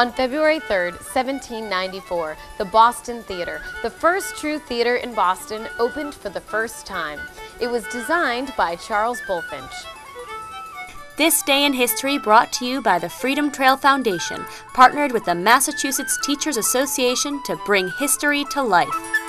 On February 3rd, 1794, the Boston Theater, the first true theater in Boston, opened for the first time. It was designed by Charles Bulfinch. This Day in History brought to you by the Freedom Trail Foundation, partnered with the Massachusetts Teachers Association to bring history to life.